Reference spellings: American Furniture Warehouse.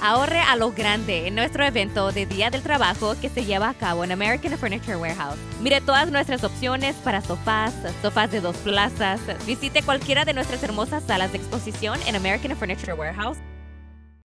Ahorre a lo grande en nuestro evento de Día del Trabajo que se lleva a cabo en American Furniture Warehouse. Mire todas nuestras opciones para sofás, sofás de 2 plazas. Visite cualquiera de nuestras hermosas salas de exposición en American Furniture Warehouse.